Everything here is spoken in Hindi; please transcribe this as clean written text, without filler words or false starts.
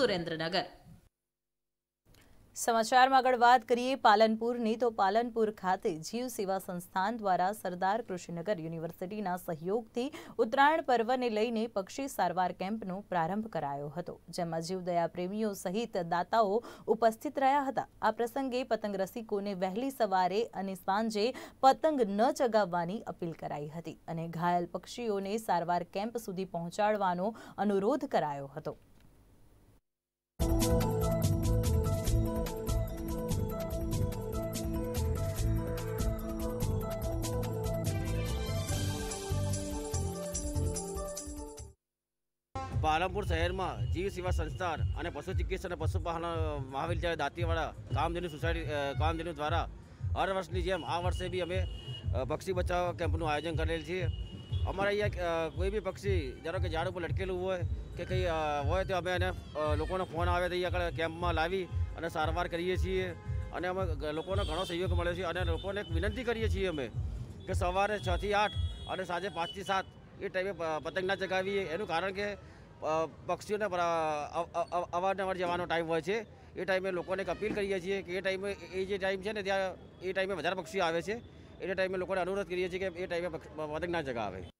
सुरेंद्रनगर। समाचार में आगळ वात करीए पालनपुरनी तो पालनपुर खाते जीवसेवा संस्थान द्वारा सरदार कृष्णनगर युनिवर्सिटी सहयोगथी उत्तरायण पर्वने लईने पक्षी सारवार केम्पनो प्रारंभ करायो हतो, जेमां जीवदया प्रेमीओ सहित दाताओ उपस्थित रह्या हता। आ प्रसंगे पतंग रसिकोने वहेली सवारे अने सांजे पतंग न चगाववानी अपील कराई हती अने घायल पक्षीओने सारवार केम्प सुधी पहोंचाडવાનો अनुरोध करायो हतो। पालनपुर शहर में जीवसेवा संस्थान और पशु चिकित्सा और पशुपालन महाविद्यालय दातीवाड़ा गामधन्यू सोसाय गामधन्यू द्वारा हर वर्षनी जेम आ वर्षे भी अमे पक्षी बचाव केम्पनु आयोजन करेल छे। अमारा अँ कोई भी पक्षी धारो कि झाड़ पर लटकेलू हो के कहीं हो तो अमे लोगों फोन आए तो अँ आगे केम्प में लावी और सारवार करीए छीए। अमे लोगों घणो सहयोग मळ्यो छे अने लोगों एक विनती करीए छीए अमे कि सवारे 6 થી 8 और साँजे 5 થી 7 ये टाइम पतंग न चगावी। एनु कारण के पक्षियों ने अवारनवार जवानो टाइम होय छे। ए टाइमे लोगों ने अपील करीए छे कि ए टाइम ये टाइम है त्यां ए टाइमे वधारे पक्षी आवे छे। ए टाइमे लोगों ने अनुरोध करीए छे कि ए टाइमे पतंग न चगावे।